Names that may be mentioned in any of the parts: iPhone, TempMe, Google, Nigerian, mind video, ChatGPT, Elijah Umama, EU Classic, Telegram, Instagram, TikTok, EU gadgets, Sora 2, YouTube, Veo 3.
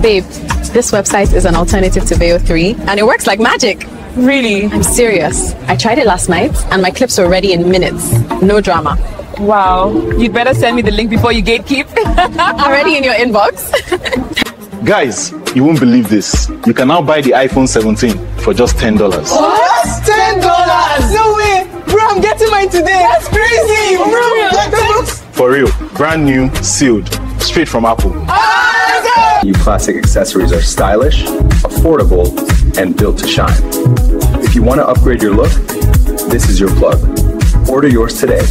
babe, this website is an alternative to Veo 3 and it works like magic. Really? I'm serious. I tried it last night and my clips were ready in minutes. No drama. Wow. You'd better send me the link before you gatekeep. Already in your inbox. Guys, you won't believe this. You can now buy the iPhone 17 for just $10. What? $10? No way! Bro, I'm getting mine today. That's crazy! Bro, for real. Brand new, sealed. Straight from Apple. EU Classic accessories are stylish, affordable, and built to shine. If you want to upgrade your look, this is your plug. Order yours today.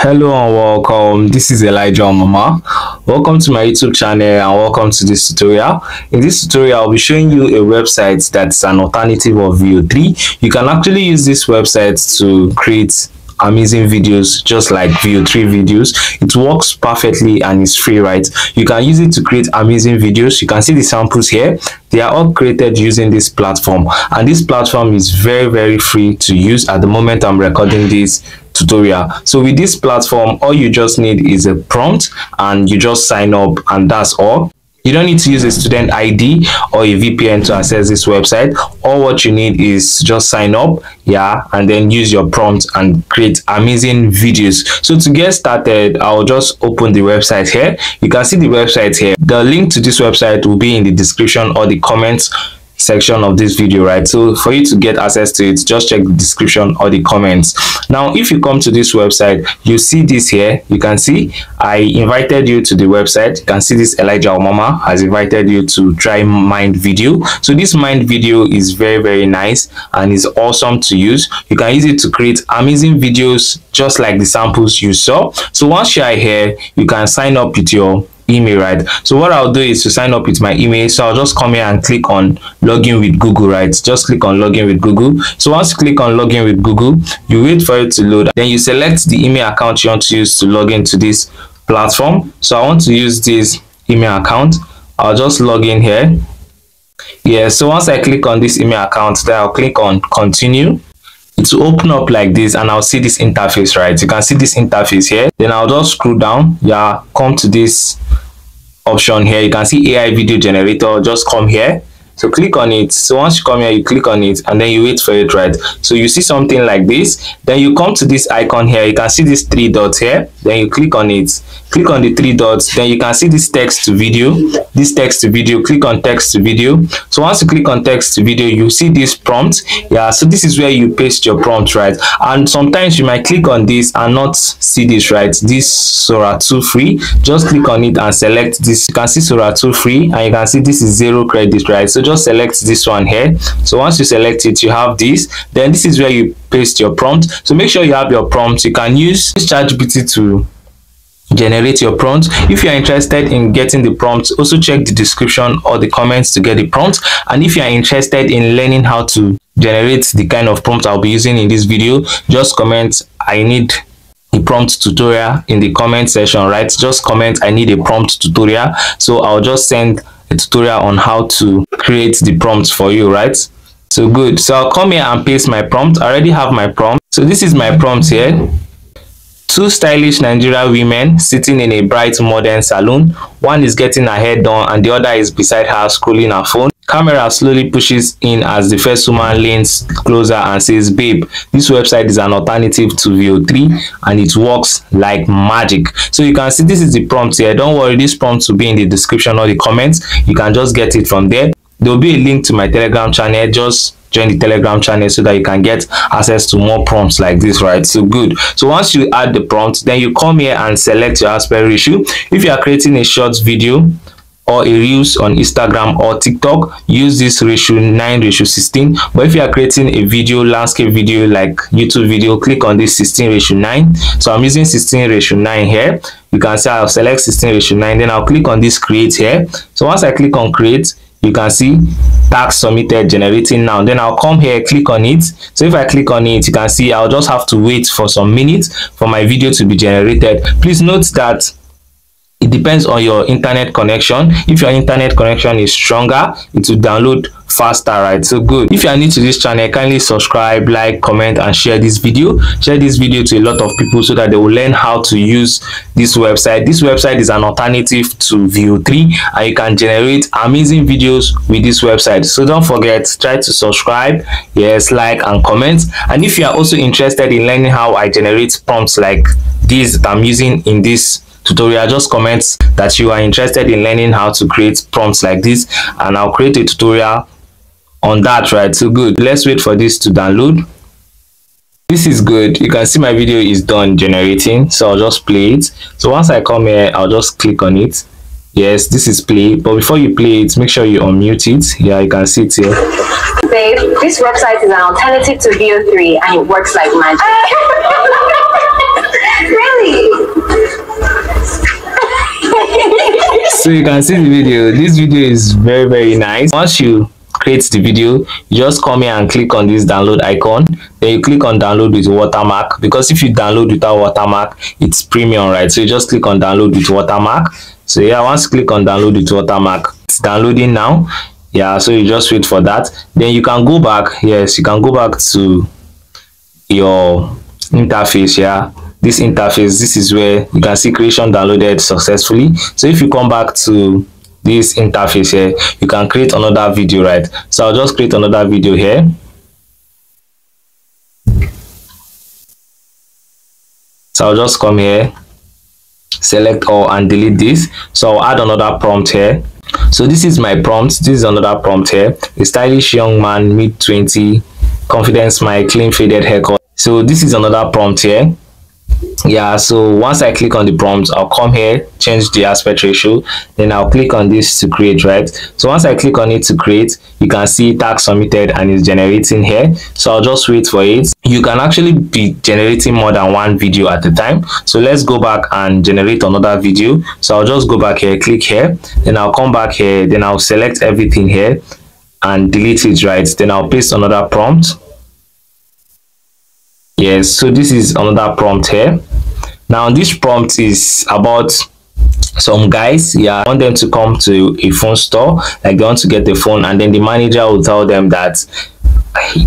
Hello and welcome. This is Elijah Umama. Welcome to my YouTube channel and welcome to this tutorial. In this tutorial, I'll be showing you a website that's an alternative of Veo 3. You can actually use this website to create amazing videos just like Veo 3 videos. It works perfectly and it's free, right? You can use it to create amazing videos. You can see the samples here. They are all created using this platform, and this platform is very free to use. At the moment I'm recording this tutorial, so with this platform all you just need is a prompt and you just sign up, and that's all. You don't need to use a student ID or a VPN to access this website. All what you need is just sign up, yeah, and then use your prompt and create amazing videos. So to get started, I'll just open the website here. You can see the website here. The link to this website will be in the description or the comments section of this video, right? So for you to get access to it, just check the description or the comments. Now if you come to this website, you see this here. You can see I invited you to the website. You can see this Elijah Umama has invited you to try Mind Video. So this Mind Video is very nice and is awesome to use. You can use it to create amazing videos just like the samples you saw. So once you are here, you can sign up with your email, right? So what I'll do is to sign up with my email. So I'll just come here and click on login with Google, right? Just click on login with Google. So once you click on login with Google, you wait for it to load, then you select the email account you want to use to log into this platform. So I want to use this email account. I'll just log in here. Yeah, so once I click on this email account, then I'll click on continue. It will open up like this and I'll see this interface, right? You can see this interface here. Then I'll just scroll down, yeah, come to this option here. You can see AI video generator. Just come here, so click on it. So once you come here, you click on it and then you wait for it, right? So you see something like this. Then you come to this icon here. You can see these three dots here. Then you click on it, click on the three dots. Then you can see this text to video, this text to video. Click on text to video. So once you click on text to video, you see this prompt. Yeah, so this is where you paste your prompt, right? And sometimes you might click on this and not see this, right? This Sora 2 free. Just click on it and select this. You can see Sora 2 free and you can see this is 0 credit, right? So just select this one here. So once you select it, you have this. Then this is where you paste your prompt. So make sure you have your prompt. You can use ChatGPT to generate your prompt. If you are interested in getting the prompt, also check the description or the comments to get the prompt. And if you are interested in learning how to generate the kind of prompt I'll be using in this video, just comment I need a prompt tutorial in the comment section, right? Just comment I need a prompt tutorial. So I'll just send a tutorial on how to create the prompts for you, right? So good. So I'll come here and paste my prompt. I already have my prompt. So this is my prompt here. Two stylish Nigerian women sitting in a bright modern salon. One is getting her hair done and the other is beside her scrolling her phone. Camera slowly pushes in as the first woman leans closer and says, babe, this website is an alternative to Veo 3 and it works like magic. So you can see this is the prompt here. Don't worry, this prompt will be in the description or the comments. You can just get it from there. There will be a link to my Telegram channel. Just join the Telegram channel so that you can get access to more prompts like this, right? So good. So once you add the prompt, then you come here and select your aspect ratio. If you are creating a short video or a reels on Instagram or TikTok, use this ratio 9:16. But if you are creating a video, landscape video like YouTube video, click on this 16:9. So I'm using 16:9 here. You can see I'll select 16:9. Then I'll click on this create here. So once I click on create, you can see tax submitted, generating now. Then I'll come here, click on it. So if I click on it, you can see I'll just have to wait for some minutes for my video to be generated. Please note that It depends on your internet connection. If your internet connection is stronger, it will download faster, right? So good. If you are new to this channel, kindly subscribe, like, comment and share this video. Share this video to a lot of people so that they will learn how to use this website. This website is an alternative to Veo 3 and you can generate amazing videos with this website. So don't forget, try to subscribe, yes, like and comment. And if you are also interested in learning how I generate prompts like these that I'm using in this tutorial, just comment that you are interested in learning how to create prompts like this and I'll create a tutorial on that, right? So good. Let's wait for this to download. This is good. You can see my video is done generating, so I'll just play it. So once I come here, I'll just click on it. Yes, this is play, but before you play it, make sure you unmute it. Yeah, you can see it here. Babe, this website is an alternative to Veo 3 and it works like magic. Really? So you can see the video. This video is very, very nice. Once you create the video, you just come here and click on this download icon. Then you click on download with watermark, because if you download without watermark, it's premium, right? So you just click on download with watermark. So yeah, once you click on download with watermark, it's downloading now. Yeah, so you just wait for that. Then you can go back. Yes, you can go back to your interface. Yeah, this interface, this is where you can see creation downloaded successfully. So if you come back to this interface here, you can create another video, right? So I'll just create another video here. So I'll just come here, select all and delete this. So I'll add another prompt here. So this is my prompt. This is another prompt here. A stylish young man, mid-20, confident smile, clean faded haircut. So this is another prompt here. Yeah, so once I click on the prompt, I'll come here, change the aspect ratio, then I'll click on this to create, right? So once I click on it to create, you can see tag submitted and it's generating here. So I'll just wait for it. You can actually be generating more than one video at a time. So let's go back and generate another video. So I'll just go back here, click here, then I'll come back here, then I'll select everything here and delete it, right? Then I'll paste another prompt. Yes, so this is another prompt here. Now this prompt is about some guys. Yeah, I want them to come to a phone store, like they want to get a phone, and then the manager will tell them that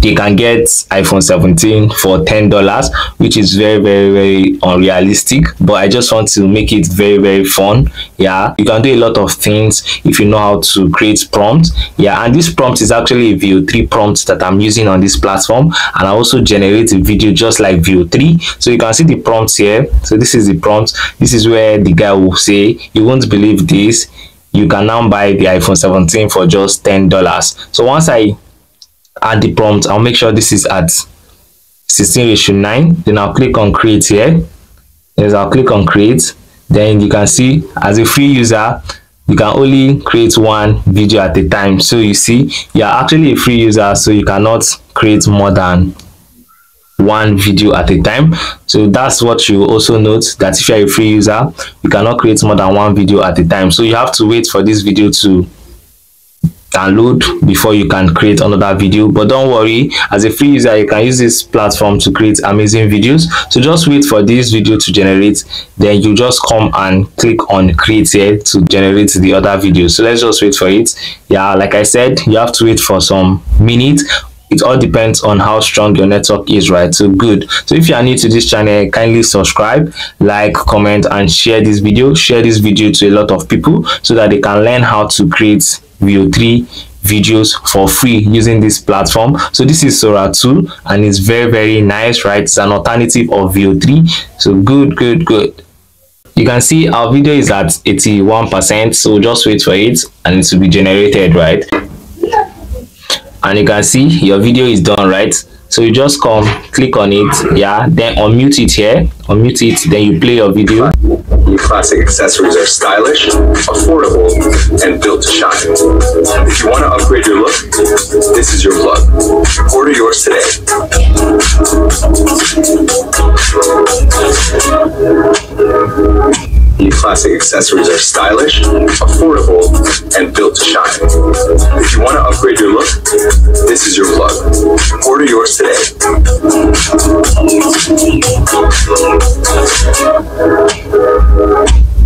they can get iPhone 17 for $10, which is very, very, very unrealistic, but I just want to make it very, very fun. Yeah, you can do a lot of things if you know how to create prompts. Yeah, and this prompt is actually a Veo 3 prompt that I'm using on this platform, and I also generate a video just like Veo 3. So you can see the prompts here. So this is the prompt. This is where the guy will say, you won't believe this, you can now buy the iPhone 17 for just $10. So once I add the prompt, I'll make sure this is at 16:9. Then I'll click on create here. Yes, I'll click on create. Then you can see, as a free user, you can only create one video at a time. So you see, you're actually a free user, so you cannot create more than one video at a time. So that's what you also note, that if you're a free user, you cannot create more than one video at a time. So you have to wait for this video to download before you can create another video. But don't worry, as a free user, you can use this platform to create amazing videos. So just wait for this video to generate, then you just come and click on create here to generate the other video. So let's just wait for it. Yeah, like I said, you have to wait for some minutes. It all depends on how strong your network is, right? So good. So if you are new to this channel, kindly subscribe, like, comment and share this video. Share this video to a lot of people so that they can learn how to create Veo 3 videos for free using this platform. So this is Sora 2 and it's very, very nice, right? It's an alternative of Veo 3. So good. You can see our video is at 81%, so just wait for it and it will be generated, right? And you can see your video is done, right? So you just come, click on it. Yeah, then unmute it here, unmute it, then you play your video. EU Classic accessories are stylish, affordable, and built to shine. If you want to upgrade your look, this is your plug. Order yours today. EU Classic accessories are stylish, affordable, and built to shine. If you want to upgrade your look, this is your plug. Order yours today.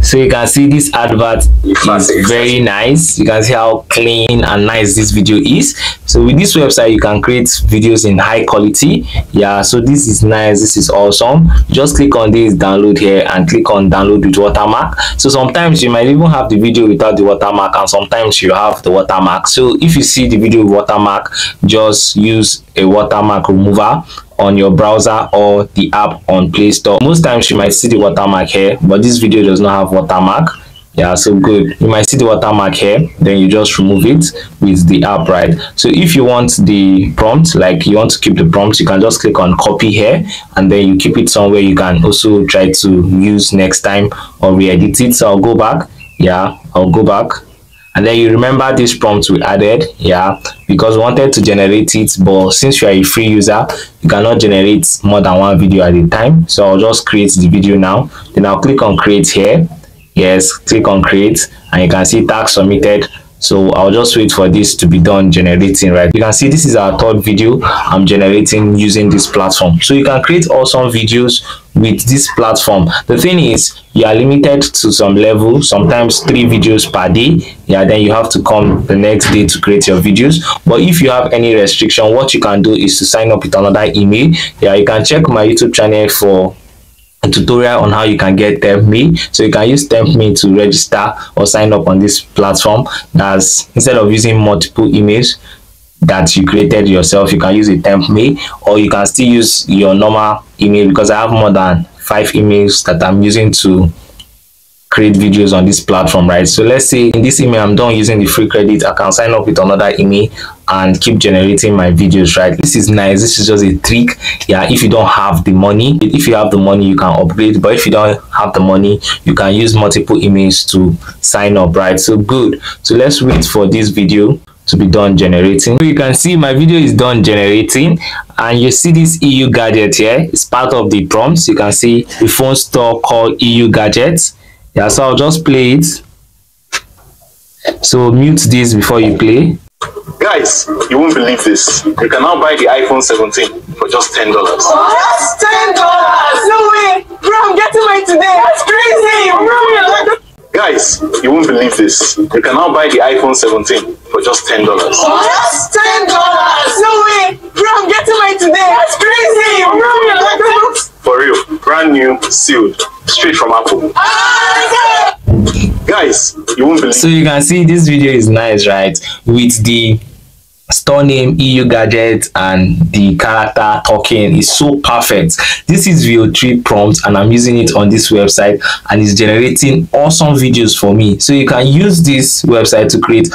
So you can see this advert is very nice. You can see how clean and nice this video is. So with this website, you can create videos in high quality. Yeah, so this is nice. This is awesome. Just click on this download here and click on download with watermark. So sometimes you might even have the video without the watermark, and sometimes you have the watermark. So if you see the video with watermark, just use a watermark remover on your browser or the app on Play Store. Most times you might see the watermark here, but this video does not have watermark. Yeah, so good. You might see the watermark here, then you just remove it with the app, right? So if you want the prompt, like you want to keep the prompt, you can just click on copy here, and then you keep it somewhere you can also try to use next time or re-edit it. So I'll go back. Yeah, I'll go back. And then you remember this prompt we added, yeah, because we wanted to generate it, but since you are a free user, you cannot generate more than one video at a time. So I'll just create the video now. Then I'll click on create here. Yes, click on create, and you can see task submitted. So I'll just wait for this to be done generating, right? You can see this is our third video I'm generating using this platform. So you can create awesome videos with this platform. The thing is, you are limited to some level, sometimes 3 videos per day. Yeah, then you have to come the next day to create your videos. But if you have any restriction, what you can do is to sign up with another email. Yeah, you can check my YouTube channel for a tutorial on how you can get TempMe. So you can use TempMe to register or sign up on this platform, as instead of using multiple emails that you created yourself, you can use a TempMe, or you can still use your normal email, because I have more than 5 emails that I'm using to create videos on this platform, right? So let's say in this email I'm done using the free credit, I can sign up with another email and keep generating my videos, right? This is nice. This is just a trick. Yeah, if you don't have the money. If you have the money, you can upgrade, but if you don't have the money, you can use multiple emails to sign up, right? So good. So let's wait for this video to be done generating. So you can see my video is done generating, and you see this EU gadget here. It's part of the prompts. You can see the phone store called EU gadgets. Yeah, so I'll just play it. So mute this before you play. Guys, you won't believe this. You can now buy the iPhone 17 for just $10. Just $10? No way, bro! I'm getting mine today. That's crazy, bro. Guys, you won't believe this. You can now buy the iPhone 17 for just $10. Just $10? No way, bro! I'm getting mine today. That's crazy, bro. For real, brand new, sealed, straight from Apple. Guys, you won't believe. So you can see this video is nice, right? With the store name EU gadget and the character token is so perfect. This is Veo 3 prompt, and I'm using it on this website, and it's generating awesome videos for me. So you can use this website to create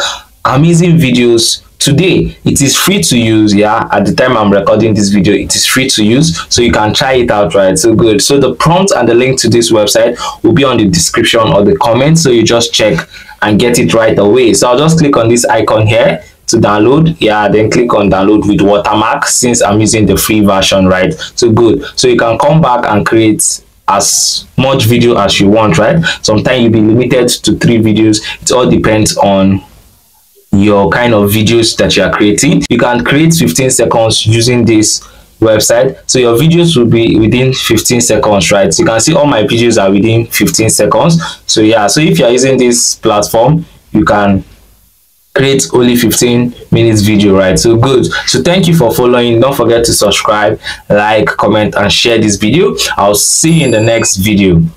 amazing videos today. It is free to use. Yeah, at the time I'm recording this video, it is free to use, so you can try it out, right? So good. So the prompt and the link to this website will be on the description or the comments, so you just check and get it right away. So I'll just click on this icon here to download. Yeah, then click on download with watermark, since I'm using the free version, right? So good. So you can come back and create as much video as you want, right? Sometimes you'll be limited to 3 videos. It all depends on your kind of videos that you are creating. You can create 15 seconds using this website, so your videos will be within 15 seconds, right? So you can see all my videos are within 15 seconds. So yeah, so if you are using this platform, you can create only 15 minutes video, right? So good. So thank you for following. Don't forget to subscribe, like, comment, and share this video. I'll see you in the next video.